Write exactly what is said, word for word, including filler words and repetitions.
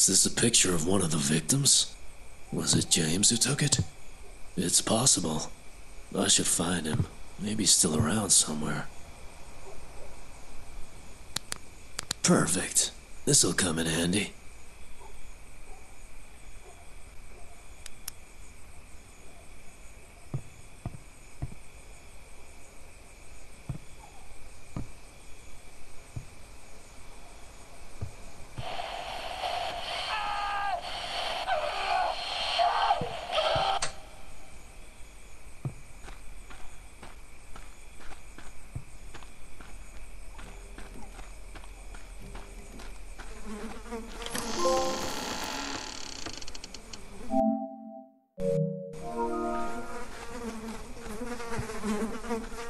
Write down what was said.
Is this a picture of one of the victims? Was it James who took it? It's possible. I should find him. Maybe he's still around somewhere. Perfect. This'll come in handy. Thank you.